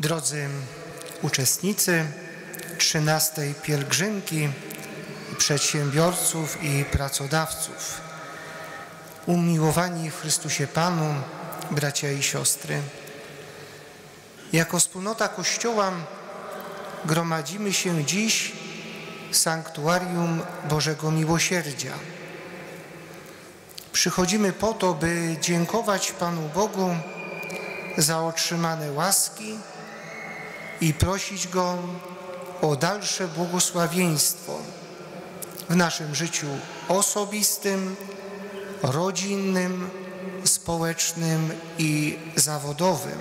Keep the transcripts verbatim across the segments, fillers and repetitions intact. Drodzy uczestnicy trzynastej pielgrzymki przedsiębiorców i pracodawców, umiłowani w Chrystusie Panu, bracia i siostry, jako wspólnota Kościoła gromadzimy się dziś w Sanktuarium Bożego Miłosierdzia. Przychodzimy po to, by dziękować Panu Bogu za otrzymane łaski i prosić Go o dalsze błogosławieństwo w naszym życiu osobistym, rodzinnym, społecznym i zawodowym.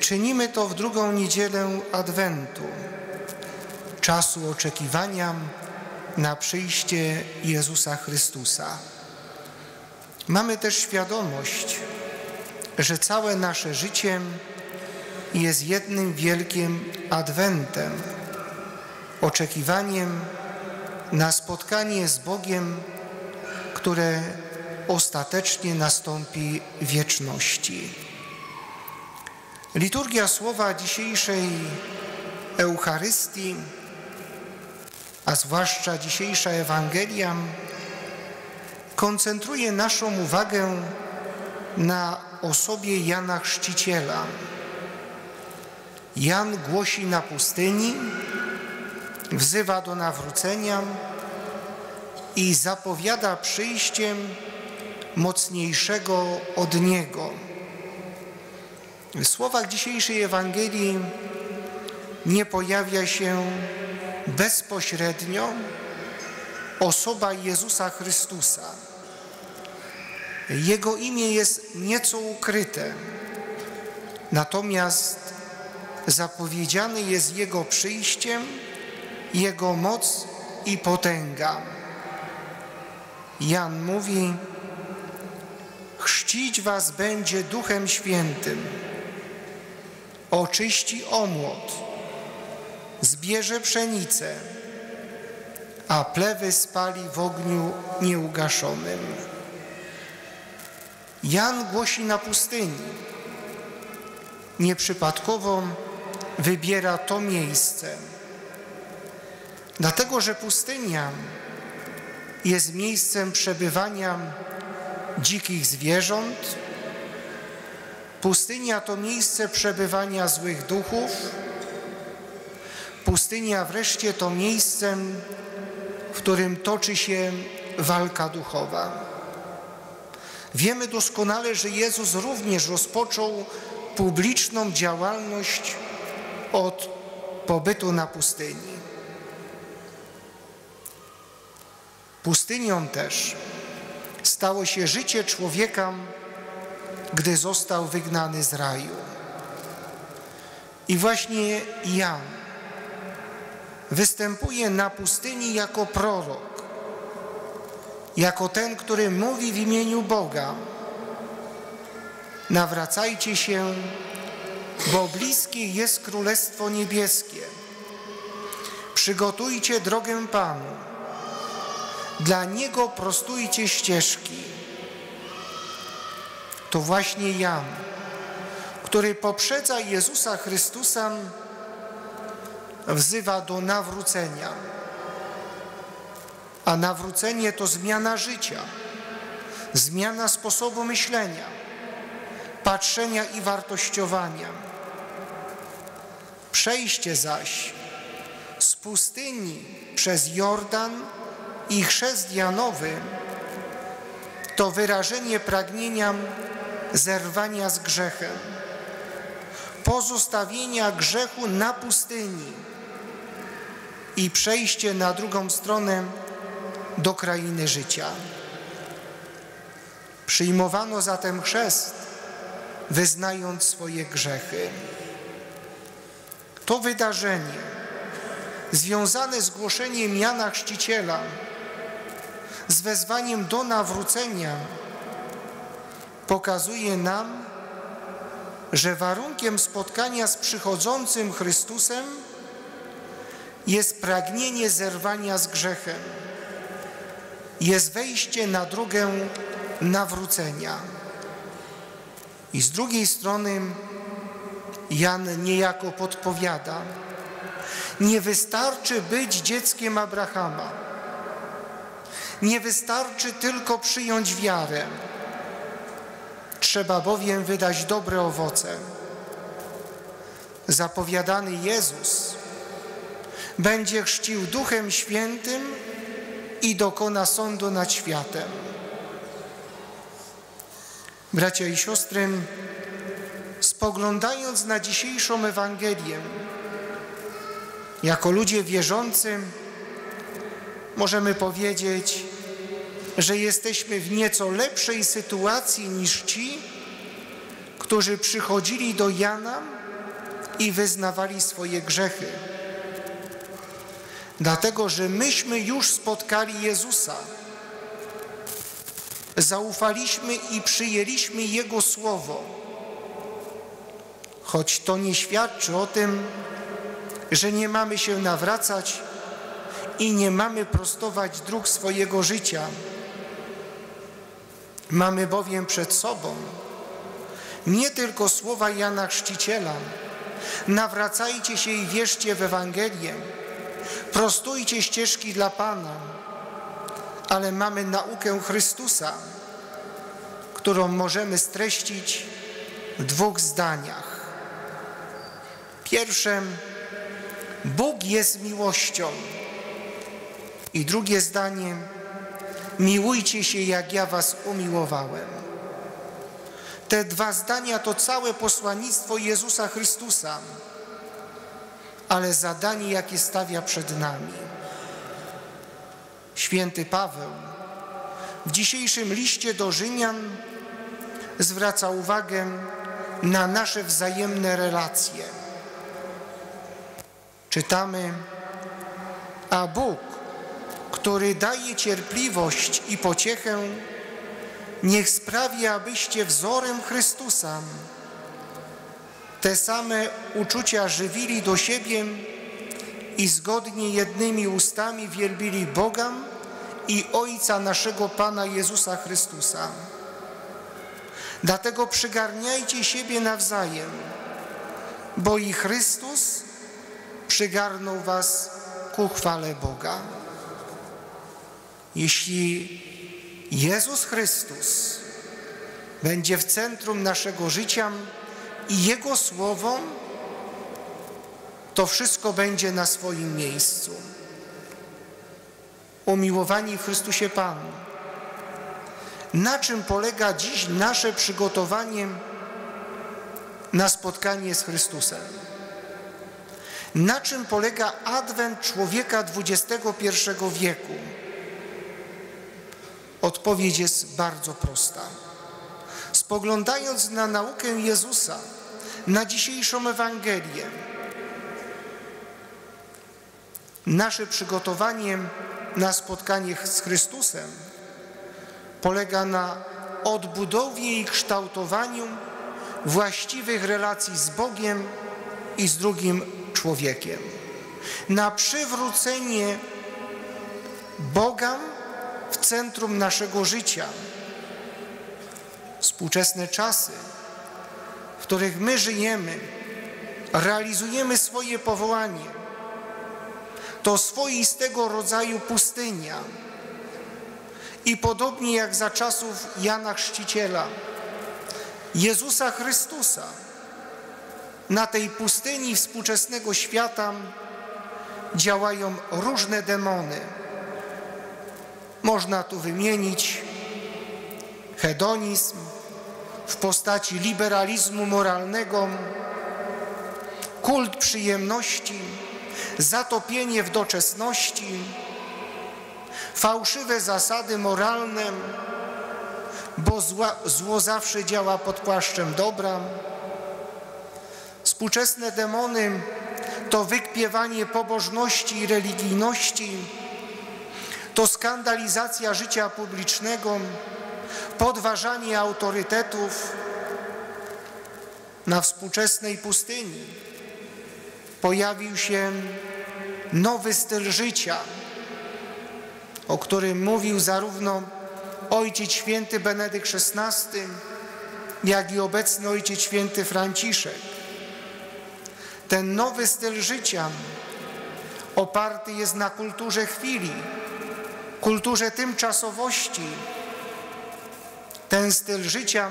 Czynimy to w drugą niedzielę Adwentu, czasu oczekiwania na przyjście Jezusa Chrystusa. Mamy też świadomość, że całe nasze życie jest jednym wielkim Adwentem, oczekiwaniem na spotkanie z Bogiem, które ostatecznie nastąpi w wieczności. Liturgia słowa dzisiejszej Eucharystii, a zwłaszcza dzisiejsza Ewangelia, koncentruje naszą uwagę na osobie Jana Chrzciciela. Jan głosi na pustyni, wzywa do nawrócenia i zapowiada przyjściem mocniejszego od niego. W słowach dzisiejszej Ewangelii nie pojawia się bezpośrednio osoba Jezusa Chrystusa. Jego imię jest nieco ukryte, natomiast zapowiedziane jest Jego przyjściem, Jego moc i potęga. Jan mówi: chrzcić was będzie Duchem Świętym, oczyści omłot, zbierze pszenicę, a plewy spali w ogniu nieugaszonym. Jan głosi na pustyni. Nieprzypadkowo wybiera to miejsce, dlatego że pustynia jest miejscem przebywania dzikich zwierząt, pustynia to miejsce przebywania złych duchów, pustynia wreszcie to miejscem, w którym toczy się walka duchowa. Wiemy doskonale, że Jezus również rozpoczął publiczną działalność od pobytu na pustyni. Pustynią też stało się życie człowieka, gdy został wygnany z raju. I właśnie Jan występuje na pustyni jako prorok, jako ten, który mówi w imieniu Boga: nawracajcie się, bo bliskie jest Królestwo Niebieskie. Przygotujcie drogę Panu, dla Niego prostujcie ścieżki. To właśnie Jan, który poprzedza Jezusa Chrystusa, wzywa do nawrócenia. A nawrócenie to zmiana życia, zmiana sposobu myślenia, patrzenia i wartościowania. Przejście zaś z pustyni przez Jordan i chrzest Janowy to wyrażenie pragnienia zerwania z grzechem, pozostawienia grzechu na pustyni i przejście na drugą stronę do krainy życia. Przyjmowano zatem chrzest, wyznając swoje grzechy. To wydarzenie związane z głoszeniem Jana Chrzciciela, z wezwaniem do nawrócenia, pokazuje nam, że warunkiem spotkania z przychodzącym Chrystusem jest pragnienie zerwania z grzechem, jest wejście na drogę nawrócenia. I z drugiej strony Jan niejako podpowiada, nie wystarczy być dzieckiem Abrahama, nie wystarczy tylko przyjąć wiarę, trzeba bowiem wydać dobre owoce. Zapowiadany Jezus będzie chrzcił Duchem Świętym i dokona sądu nad światem. Bracia i siostry, spoglądając na dzisiejszą Ewangelię, jako ludzie wierzący możemy powiedzieć, że jesteśmy w nieco lepszej sytuacji niż ci, którzy przychodzili do Jana i wyznawali swoje grzechy. Dlatego, że myśmy już spotkali Jezusa, zaufaliśmy i przyjęliśmy Jego Słowo, choć to nie świadczy o tym, że nie mamy się nawracać i nie mamy prostować dróg swojego życia. Mamy bowiem przed sobą nie tylko słowa Jana Chrzciciela, nawracajcie się i wierzcie w Ewangelię, prostujcie ścieżki dla Pana, ale mamy naukę Chrystusa, którą możemy streścić w dwóch zdaniach. Pierwsze, Bóg jest miłością. I drugie zdanie, miłujcie się, jak ja was umiłowałem. Te dwa zdania to całe posłannictwo Jezusa Chrystusa, ale zadanie, jakie stawia przed nami. Święty Paweł w dzisiejszym liście do Rzymian zwraca uwagę na nasze wzajemne relacje. Czytamy, a Bóg, który daje cierpliwość i pociechę, niech sprawi, abyście wzorem Chrystusa te same uczucia żywili do siebie i zgodnie jednymi ustami wielbili Boga i Ojca naszego Pana Jezusa Chrystusa. Dlatego przygarniajcie siebie nawzajem, bo i Chrystus przygarnął was ku chwale Boga. Jeśli Jezus Chrystus będzie w centrum naszego życia i Jego Słowo, to wszystko będzie na swoim miejscu. Umiłowani w Chrystusie Panu, na czym polega dziś nasze przygotowanie na spotkanie z Chrystusem? Na czym polega adwent człowieka dwudziestego pierwszego wieku? Odpowiedź jest bardzo prosta. Spoglądając na naukę Jezusa, na dzisiejszą Ewangelię, nasze przygotowanie na spotkanie z Chrystusem polega na odbudowie i kształtowaniu właściwych relacji z Bogiem i z drugim człowiekiem. Na przywrócenie Boga w centrum naszego życia. Współczesne czasy, w których my żyjemy, realizujemy swoje powołanie, to swoistego rodzaju pustynia. I podobnie jak za czasów Jana Chrzciciela, Jezusa Chrystusa, na tej pustyni współczesnego świata działają różne demony. Można tu wymienić hedonizm w postaci liberalizmu moralnego, kult przyjemności, zatopienie w doczesności, fałszywe zasady moralne, bo zła, zło zawsze działa pod płaszczem dobra. Współczesne demony to wykpiewanie pobożności i religijności, to skandalizacja życia publicznego, podważanie autorytetów. Na współczesnej pustyni pojawił się nowy styl życia, o którym mówił zarówno Ojciec Święty Benedykt szesnasty, jak i obecny Ojciec Święty Franciszek. Ten nowy styl życia oparty jest na kulturze chwili, kulturze tymczasowości. Ten styl życia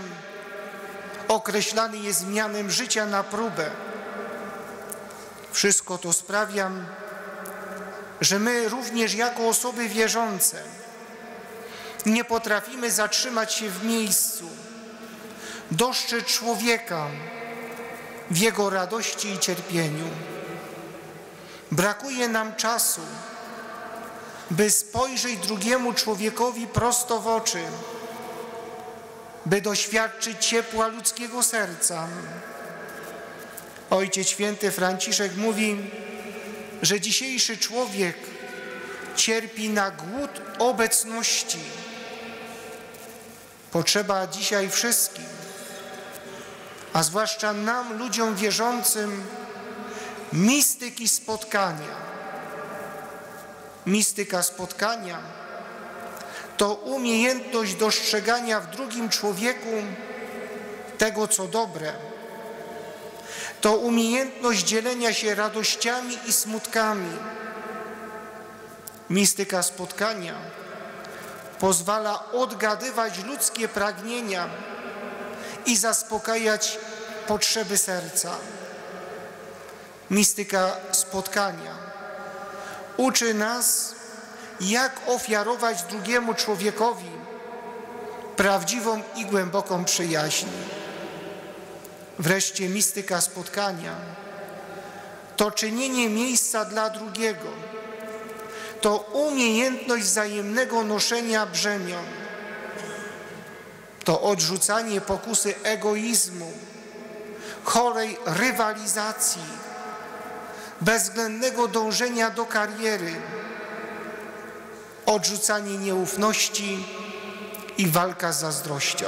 określany jest mianem życia na próbę. Wszystko to sprawia, że my również jako osoby wierzące nie potrafimy zatrzymać się w miejscu, dostrzec człowieka w jego radości i cierpieniu. Brakuje nam czasu, by spojrzeć drugiemu człowiekowi prosto w oczy, by doświadczyć ciepła ludzkiego serca. Ojciec Święty Franciszek mówi, że dzisiejszy człowiek cierpi na głód obecności. Potrzeba dzisiaj wszystkim, a zwłaszcza nam, ludziom wierzącym, mistyki spotkania. Mistyka spotkania to umiejętność dostrzegania w drugim człowieku tego, co dobre. To umiejętność dzielenia się radościami i smutkami. Mistyka spotkania pozwala odgadywać ludzkie pragnienia i zaspokajać potrzeby serca. Mistyka spotkania uczy nas, jak ofiarować drugiemu człowiekowi prawdziwą i głęboką przyjaźń. Wreszcie mistyka spotkania to czynienie miejsca dla drugiego, to umiejętność wzajemnego noszenia brzemion, to odrzucanie pokusy egoizmu, chorej rywalizacji, bezwzględnego dążenia do kariery, odrzucanie nieufności i walka z zazdrością.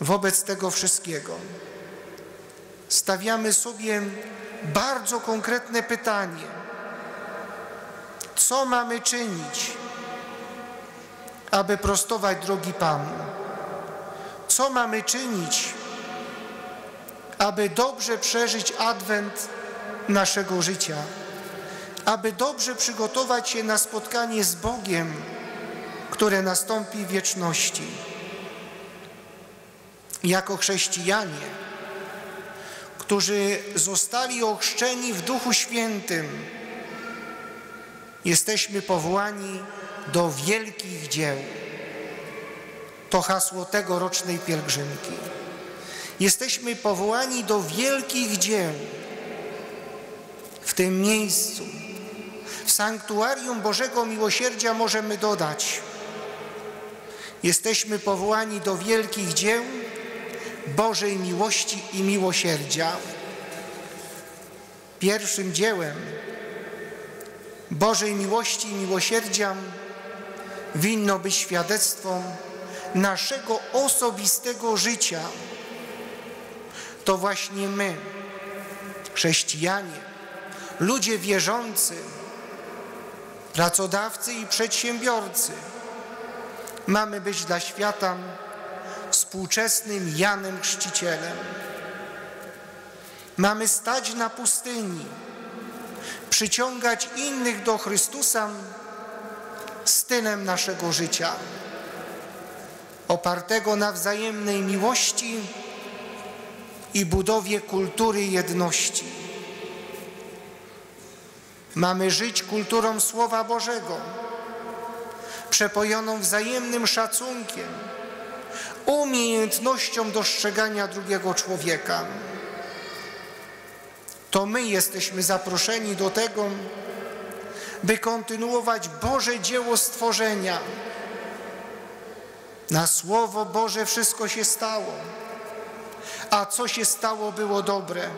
Wobec tego wszystkiego stawiamy sobie bardzo konkretne pytanie. Co mamy czynić, aby prostować drogi Panu? Co mamy czynić, aby dobrze przeżyć adwent naszego życia, aby dobrze przygotować się na spotkanie z Bogiem, które nastąpi w wieczności? Jako chrześcijanie, którzy zostali ochrzczeni w Duchu Świętym, jesteśmy powołani do wielkich dzieł. To hasło tegorocznej pielgrzymki. Jesteśmy powołani do wielkich dzieł. W tym miejscu, w Sanktuarium Bożego Miłosierdzia możemy dodać. Jesteśmy powołani do wielkich dzieł Bożej miłości i miłosierdzia. Pierwszym dziełem Bożej miłości i miłosierdzia winno być świadectwo naszego osobistego życia. To właśnie my, chrześcijanie, ludzie wierzący, pracodawcy i przedsiębiorcy, mamy być dla świata współczesnym Janem Chrzcicielem. Mamy stać na pustyni, przyciągać innych do Chrystusa stylem naszego życia, opartego na wzajemnej miłości i budowie kultury jedności. Mamy żyć kulturą Słowa Bożego, przepojoną wzajemnym szacunkiem, umiejętnością dostrzegania drugiego człowieka. To my jesteśmy zaproszeni do tego, by kontynuować Boże dzieło stworzenia. Na Słowo Boże wszystko się stało, a co się stało, było dobre.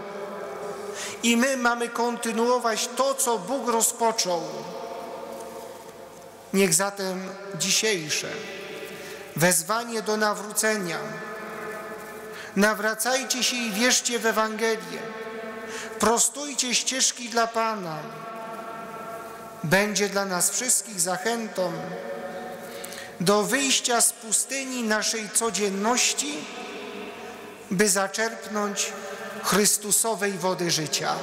I my mamy kontynuować to, co Bóg rozpoczął. Niech zatem dzisiejsze wezwanie do nawrócenia. Nawracajcie się i wierzcie w Ewangelię. Prostujcie ścieżki dla Pana. Będzie dla nas wszystkich zachętą do wyjścia z pustyni naszej codzienności, by zaczerpnąć Chrystusowej wody życia.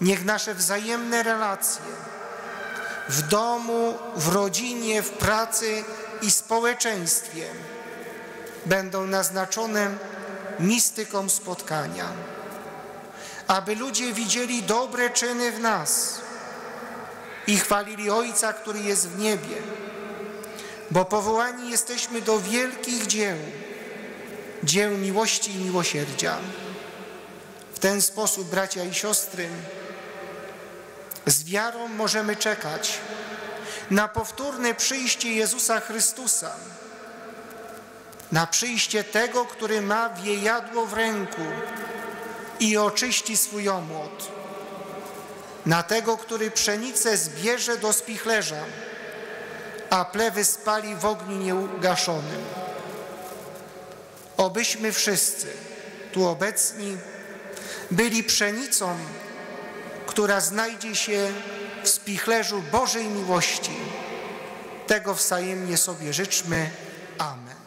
Niech nasze wzajemne relacje w domu, w rodzinie, w pracy i społeczeństwie będą naznaczone mistyką spotkania, aby ludzie widzieli dobre czyny w nas i chwalili Ojca, który jest w niebie, bo powołani jesteśmy do wielkich dzieł, dzieł miłości i miłosierdzia. W ten sposób, bracia i siostry, z wiarą możemy czekać na powtórne przyjście Jezusa Chrystusa, na przyjście Tego, który ma wiejadło w ręku i oczyści swój omłot, na Tego, który pszenicę zbierze do spichlerza, a plewy spali w ogniu nieugaszonym. Obyśmy wszyscy tu obecni byli pszenicą, która znajdzie się w spichlerzu Bożej miłości. Tego wzajemnie sobie życzmy. Amen.